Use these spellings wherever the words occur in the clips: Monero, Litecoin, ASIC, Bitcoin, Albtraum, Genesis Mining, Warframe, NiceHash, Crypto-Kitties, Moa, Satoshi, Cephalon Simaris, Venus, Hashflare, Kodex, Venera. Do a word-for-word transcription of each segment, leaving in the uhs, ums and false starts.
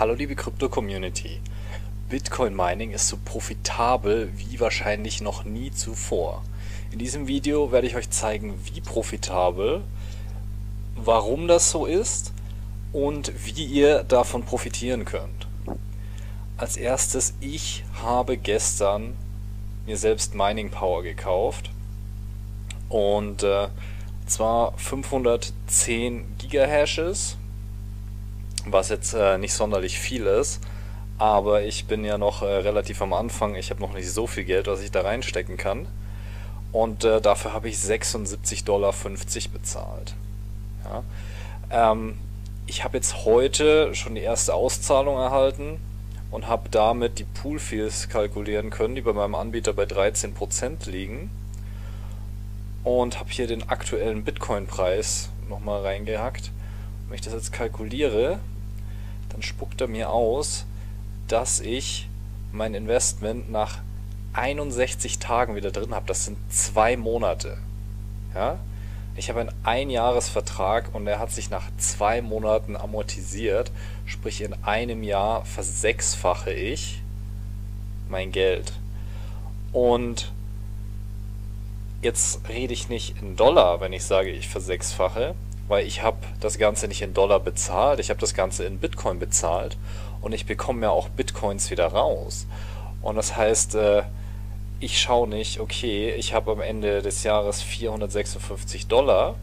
Hallo liebe Krypto-Community. Bitcoin Mining ist so profitabel wie wahrscheinlich noch nie zuvor. In diesem Video werde ich euch zeigen, wie profitabel, warum das so ist und wie ihr davon profitieren könnt. Als erstes, ich habe gestern mir selbst Mining Power gekauft und äh, zwar fünfhundertzehn Gigahashes, was jetzt äh, nicht sonderlich viel ist, aber ich bin ja noch äh, relativ am Anfang, ich habe noch nicht so viel Geld, was ich da reinstecken kann, und äh, dafür habe ich sechsundsiebzig Dollar fünfzig bezahlt. Ja. Ähm, ich habe jetzt heute schon die erste Auszahlung erhalten und habe damit die Pool-Fees kalkulieren können, die bei meinem Anbieter bei dreizehn Prozent liegen, und habe hier den aktuellen Bitcoin-Preis nochmal reingehackt. Wenn ich das jetzt kalkuliere, dann spuckt er mir aus, dass ich mein Investment nach einundsechzig Tagen wieder drin habe. Das sind zwei Monate. Ja? Ich habe einen Einjahresvertrag und er hat sich nach zwei Monaten amortisiert. Sprich, in einem Jahr versechsfache ich mein Geld. Und jetzt rede ich nicht in Dollar, wenn ich sage, ich versechsfache, weil ich habe das Ganze nicht in Dollar bezahlt, ich habe das Ganze in Bitcoin bezahlt und ich bekomme ja auch Bitcoins wieder raus. Und das heißt, ich schaue nicht, okay, ich habe am Ende des Jahres vierhundertsechsundfünfzig Dollar,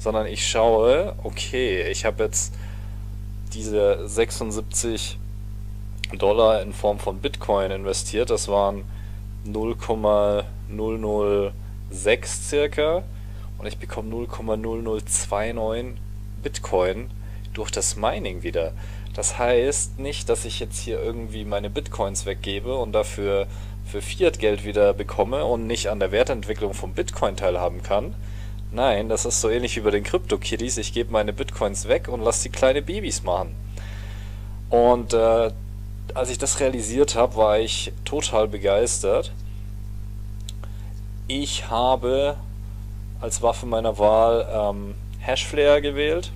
sondern ich schaue, okay, ich habe jetzt diese sechsundsiebzig Dollar in Form von Bitcoin investiert, das waren null Komma null null sechs circa, und ich bekomme null Komma null null zwei neun Bitcoin durch das Mining wieder. Das heißt nicht, dass ich jetzt hier irgendwie meine Bitcoins weggebe und dafür für Fiat-Geld wieder bekomme und nicht an der Wertentwicklung vom Bitcoin teilhaben kann. Nein, das ist so ähnlich wie bei den Crypto-Kitties. Ich gebe meine Bitcoins weg und lasse die kleine Babys machen. Und äh, als ich das realisiert habe, war ich total begeistert. Ich habe als Waffe meiner Wahl ähm, Hashflare gewählt.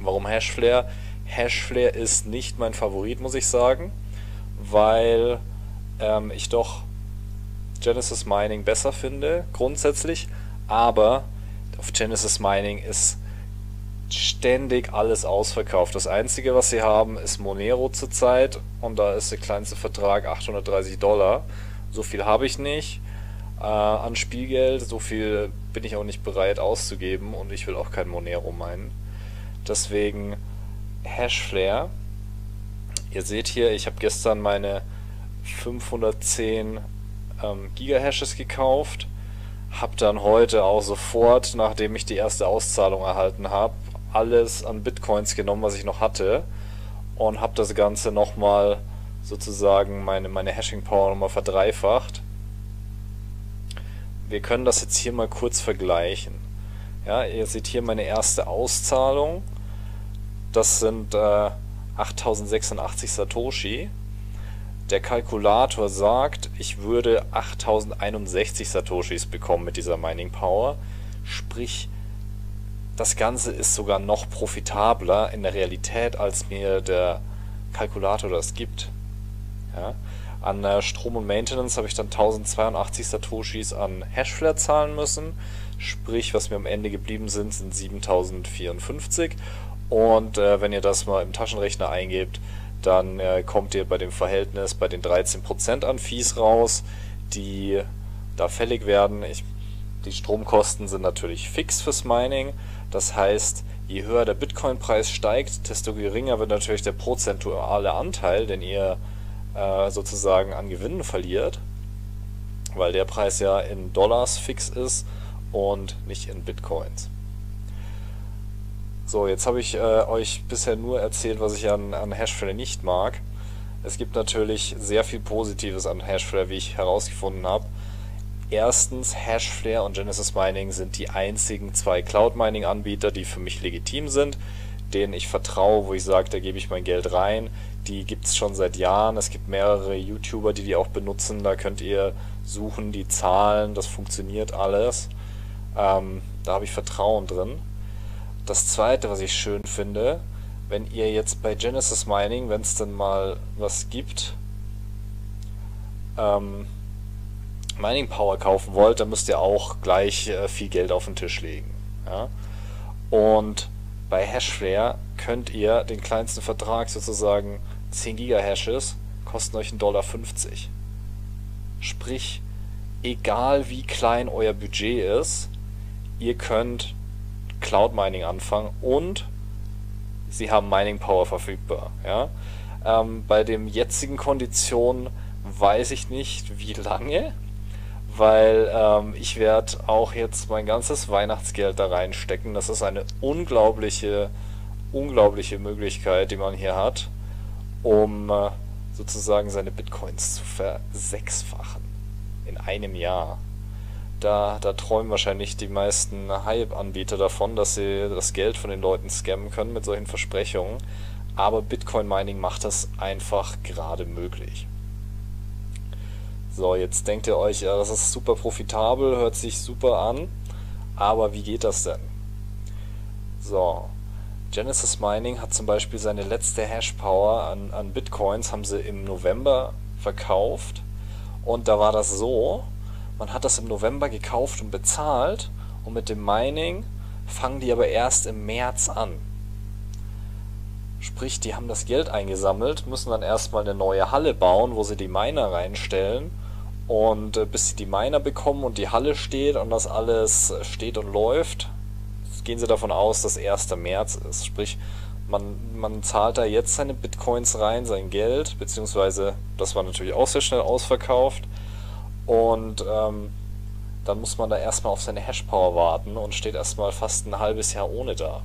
Warum Hashflare? Hashflare ist nicht mein Favorit, muss ich sagen, weil ähm, ich doch Genesis Mining besser finde, grundsätzlich, aber auf Genesis Mining ist ständig alles ausverkauft. Das einzige, was sie haben, ist Monero zurzeit, und da ist der kleinste Vertrag achthundertdreißig Dollar. So viel habe ich nicht an Spielgeld, so viel bin ich auch nicht bereit auszugeben, und ich will auch kein Monero meinen. Deswegen Hashflare. Ihr seht hier, ich habe gestern meine fünfhundertzehn ähm, Gigahashes gekauft, habe dann heute auch sofort, nachdem ich die erste Auszahlung erhalten habe, alles an Bitcoins genommen, was ich noch hatte, und habe das Ganze nochmal sozusagen meine, meine Hashing Power nochmal verdreifacht. Wir können das jetzt hier mal kurz vergleichen. Ja, ihr seht hier meine erste Auszahlung. Das sind äh, achttausendsechsundachtzig Satoshi. Der Kalkulator sagt, ich würde achttausendeinundsechzig Satoshis bekommen mit dieser Mining Power. Sprich, das Ganze ist sogar noch profitabler in der Realität, als mir der Kalkulator das gibt. Ja. An Strom und Maintenance habe ich dann tausendzweiundachtzig Satoshis an Hashflare zahlen müssen, sprich, was mir am Ende geblieben sind, sind siebentausendvierundfünfzig, und äh, wenn ihr das mal im Taschenrechner eingebt, dann äh, kommt ihr bei dem Verhältnis bei den dreizehn Prozent an Fees raus, die da fällig werden. Ich, die Stromkosten sind natürlich fix fürs Mining, das heißt, je höher der Bitcoin-Preis steigt, desto geringer wird natürlich der prozentuale Anteil, den ihr sozusagen an Gewinnen verliert, weil der Preis ja in Dollars fix ist und nicht in Bitcoins. So, jetzt habe ich äh, euch bisher nur erzählt, was ich an, an Hashflare nicht mag. Es gibt natürlich sehr viel Positives an Hashflare, wie ich herausgefunden habe. Erstens, Hashflare und Genesis Mining sind die einzigen zwei Cloud-Mining-Anbieter, die für mich legitim sind, denen ich vertraue, wo ich sage, da gebe ich mein Geld rein. Die gibt es schon seit Jahren, es gibt mehrere YouTuber, die die auch benutzen, da könnt ihr suchen, die Zahlen, das funktioniert alles. Ähm, da habe ich Vertrauen drin. Das zweite, was ich schön finde, wenn ihr jetzt bei Genesis Mining, wenn es denn mal was gibt, ähm, Mining Power kaufen wollt, dann müsst ihr auch gleich äh, viel Geld auf den Tisch legen. Ja? Und bei Hashflare könnt ihr den kleinsten Vertrag sozusagen, zehn Giga Hashes, kosten euch einen Dollar fünfzig. Sprich, egal wie klein euer Budget ist, ihr könnt Cloud Mining anfangen und sie haben Mining Power verfügbar. Ja? Ähm, bei den jetzigen Konditionen weiß ich nicht, wie lange, weil ähm, ich werde auch jetzt mein ganzes Weihnachtsgeld da reinstecken. Das ist eine unglaubliche, unglaubliche Möglichkeit, die man hier hat, um äh, sozusagen seine Bitcoins zu versechsfachen in einem Jahr. Da, da träumen wahrscheinlich die meisten Hype-Anbieter davon, dass sie das Geld von den Leuten scammen können mit solchen Versprechungen. Aber Bitcoin-Mining macht das einfach gerade möglich. So, jetzt denkt ihr euch, ja, das ist super profitabel, hört sich super an, aber wie geht das denn? So, Genesis Mining hat zum Beispiel seine letzte Hashpower an, an Bitcoins, haben sie im November verkauft, und da war das so, man hat das im November gekauft und bezahlt, und mit dem Mining fangen die aber erst im März an. Sprich, die haben das Geld eingesammelt, müssen dann erstmal eine neue Halle bauen, wo sie die Miner reinstellen. Und äh, bis sie die Miner bekommen und die Halle steht und das alles steht und läuft, gehen sie davon aus, dass erster März ist. Sprich, man, man zahlt da jetzt seine Bitcoins rein, sein Geld, beziehungsweise das war natürlich auch sehr schnell ausverkauft. Und ähm, dann muss man da erstmal auf seine Hashpower warten und steht erstmal fast ein halbes Jahr ohne da.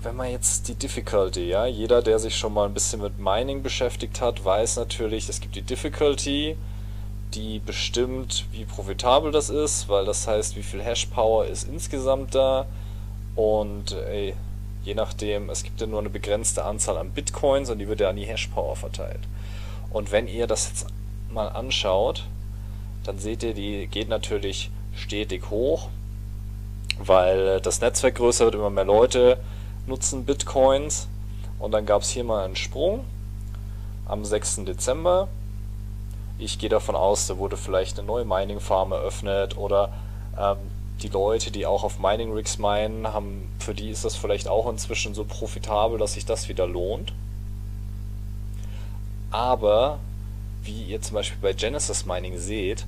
Wenn man jetzt die Difficulty, ja, jeder, der sich schon mal ein bisschen mit Mining beschäftigt hat, weiß natürlich, es gibt die Difficulty, die bestimmt, wie profitabel das ist, weil das heißt, wie viel Hashpower ist insgesamt da, und ey, je nachdem, es gibt ja nur eine begrenzte Anzahl an Bitcoins und die wird ja an die Hashpower verteilt. Und wenn ihr das jetzt mal anschaut, dann seht ihr, die geht natürlich stetig hoch, weil das Netzwerk größer wird, immer mehr Leute nutzen Bitcoins, und dann gab es hier mal einen Sprung am sechsten Dezember. Ich gehe davon aus, da wurde vielleicht eine neue Mining Farm eröffnet, oder ähm, die Leute, die auch auf Mining Rigs minen, haben, für die ist das vielleicht auch inzwischen so profitabel, dass sich das wieder lohnt. Aber wie ihr zum Beispiel bei Genesis Mining seht,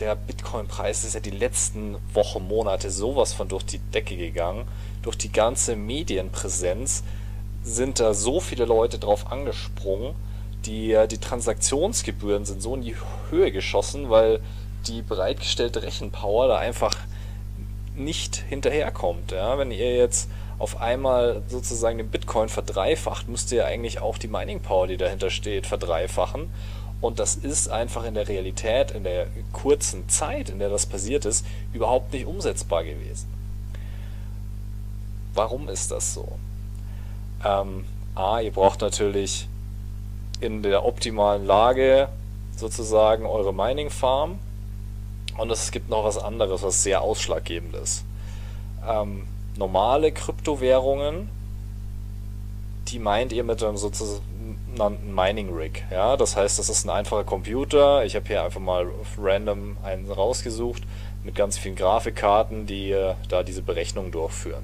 der Bitcoin-Preis ist ja die letzten Wochen, Monate sowas von durch die Decke gegangen. Durch die ganze Medienpräsenz sind da so viele Leute drauf angesprungen. Die, die Transaktionsgebühren sind so in die Höhe geschossen, weil die bereitgestellte Rechenpower da einfach nicht hinterherkommt. Ja? Wenn ihr jetzt auf einmal sozusagen den Bitcoin verdreifacht, müsst ihr eigentlich auch die Mining-Power, die dahinter steht, verdreifachen. Und das ist einfach in der Realität, in der kurzen Zeit, in der das passiert ist, überhaupt nicht umsetzbar gewesen. Warum ist das so? Ähm, A, ihr braucht natürlich in der optimalen Lage sozusagen eure Mining Farm, und es gibt noch was anderes, was sehr ausschlaggebend ist. Ähm, normale Kryptowährungen, die meint ihr mit einem sozusagen einen Mining Rig. Ja? Das heißt, das ist ein einfacher Computer. Ich habe hier einfach mal random einen rausgesucht mit ganz vielen Grafikkarten, die äh, da diese Berechnung durchführen.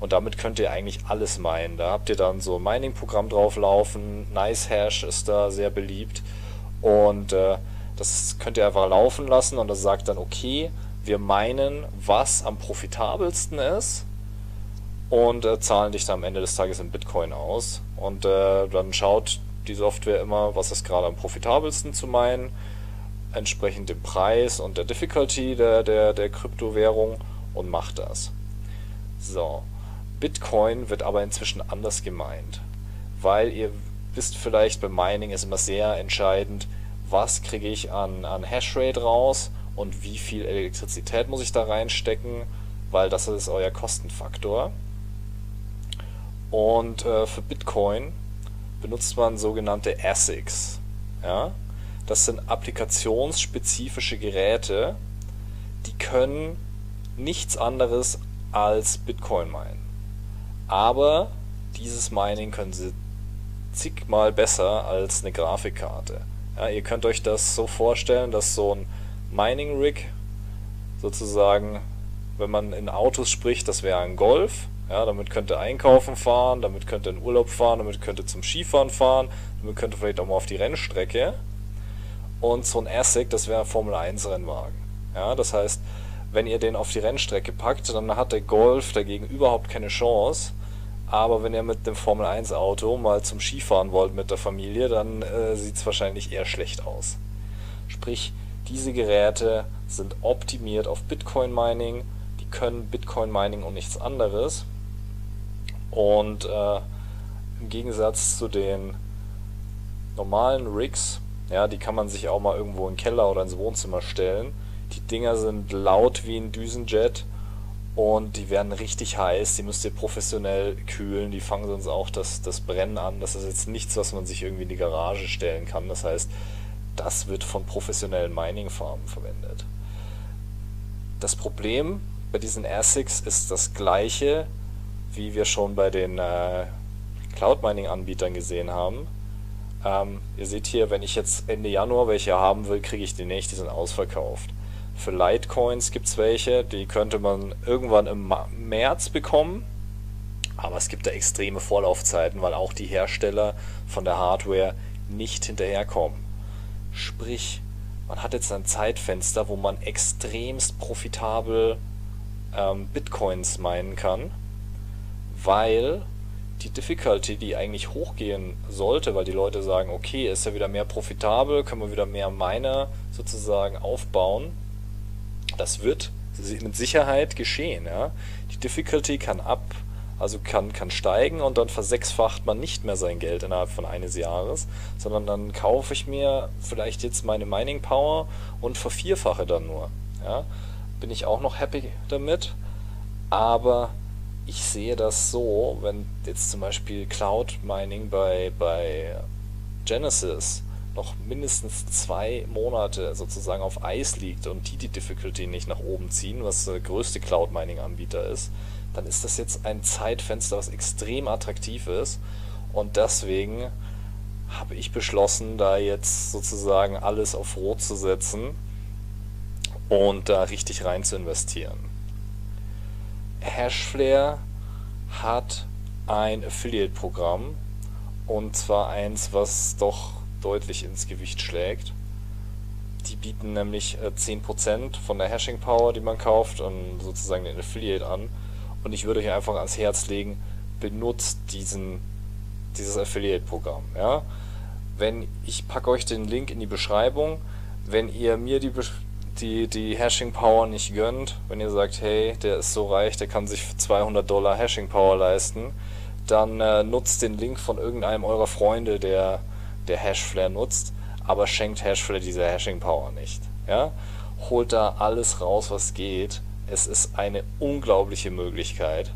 Und damit könnt ihr eigentlich alles minen. Da habt ihr dann so ein Mining-Programm drauflaufen. NiceHash ist da sehr beliebt. Und äh, das könnt ihr einfach laufen lassen, und das sagt dann, okay, wir minen, was am profitabelsten ist, und äh, zahlen dich dann am Ende des Tages in Bitcoin aus. Und äh, dann schaut die Software immer, was ist gerade am profitabelsten zu meinen, entsprechend dem Preis und der Difficulty der, der, der Kryptowährung, und macht das. So, Bitcoin wird aber inzwischen anders gemeint, weil ihr wisst vielleicht, beim Mining ist immer sehr entscheidend, was kriege ich an, an Hashrate raus und wie viel Elektrizität muss ich da reinstecken, weil das ist euer Kostenfaktor. Und äh, für Bitcoin benutzt man sogenannte A S I Cs. Ja? Das sind applikationsspezifische Geräte, die können nichts anderes als Bitcoin minen. Aber dieses Mining können Sie zigmal besser als eine Grafikkarte. Ja, ihr könnt euch das so vorstellen, dass so ein Mining-Rig sozusagen, wenn man in Autos spricht, das wäre ein Golf. Ja, damit könnt ihr einkaufen fahren, damit könnt ihr in Urlaub fahren, damit könnt ihr zum Skifahren fahren, damit könnt ihr vielleicht auch mal auf die Rennstrecke. Und so ein ASIC, das wäre ein Formel eins Rennwagen. Ja, das heißt, wenn ihr den auf die Rennstrecke packt, dann hat der Golf dagegen überhaupt keine Chance. Aber wenn ihr mit dem Formel eins Auto mal zum Skifahren wollt mit der Familie, dann äh, sieht es wahrscheinlich eher schlecht aus. Sprich, diese Geräte sind optimiert auf Bitcoin-Mining, die können Bitcoin-Mining und nichts anderes. Und äh, im Gegensatz zu den normalen Rigs, ja, die kann man sich auch mal irgendwo in den Keller oder ins Wohnzimmer stellen. Die Dinger sind laut wie ein Düsenjet und die werden richtig heiß, die müsst ihr professionell kühlen, die fangen sonst auch das, das Brennen an. Das ist jetzt nichts, was man sich irgendwie in die Garage stellen kann. Das heißt, das wird von professionellen Mining-Farmen verwendet. Das Problem bei diesen ASICs ist das gleiche, wie wir schon bei den äh, Cloud-Mining-Anbietern gesehen haben. Ähm, ihr seht hier, wenn ich jetzt Ende Januar welche haben will, kriege ich die nicht, die sind ausverkauft. Für Litecoins gibt es welche, die könnte man irgendwann im März bekommen, aber es gibt da extreme Vorlaufzeiten, weil auch die Hersteller von der Hardware nicht hinterherkommen. Sprich, man hat jetzt ein Zeitfenster, wo man extremst profitabel ähm, Bitcoins minen kann, weil die Difficulty, die eigentlich hochgehen sollte, weil die Leute sagen, okay, ist ja wieder mehr profitabel, können wir wieder mehr Miner sozusagen aufbauen. Das wird mit Sicherheit geschehen. Ja? Die Difficulty kann ab, also kann, kann steigen und dann versechsfacht man nicht mehr sein Geld innerhalb von eines Jahres, sondern dann kaufe ich mir vielleicht jetzt meine Mining Power und vervierfache dann nur. Ja? Bin ich auch noch happy damit, aber ich sehe das so, wenn jetzt zum Beispiel Cloud Mining bei, bei Genesis noch mindestens zwei Monate sozusagen auf Eis liegt und die die Difficulty nicht nach oben ziehen, was der größte Cloud-Mining-Anbieter ist, dann ist das jetzt ein Zeitfenster, was extrem attraktiv ist, und deswegen habe ich beschlossen, da jetzt sozusagen alles auf Rot zu setzen und da richtig rein zu investieren. Hashflare hat ein Affiliate-Programm, und zwar eins, was doch deutlich ins Gewicht schlägt. Die bieten nämlich zehn Prozent von der Hashing Power, die man kauft, und sozusagen den Affiliate an, und ich würde euch einfach ans Herz legen, benutzt diesen, dieses Affiliate-Programm. Ja? Wenn, ich packe euch den Link in die Beschreibung, wenn ihr mir die, die, die Hashing Power nicht gönnt, wenn ihr sagt, hey, der ist so reich, der kann sich für zweihundert Dollar Hashing Power leisten, dann äh, nutzt den Link von irgendeinem eurer Freunde, der der Hashflare nutzt, aber schenkt Hashflare diese Hashing Power nicht. Ja? Holt da alles raus, was geht. Es ist eine unglaubliche Möglichkeit.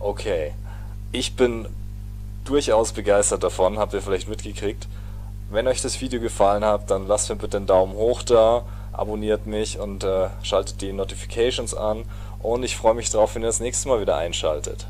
Okay, ich bin durchaus begeistert davon, habt ihr vielleicht mitgekriegt. Wenn euch das Video gefallen hat, dann lasst mir bitte einen Daumen hoch da, abonniert mich und äh, schaltet die Notifications an, und ich freue mich drauf, wenn ihr das nächste Mal wieder einschaltet.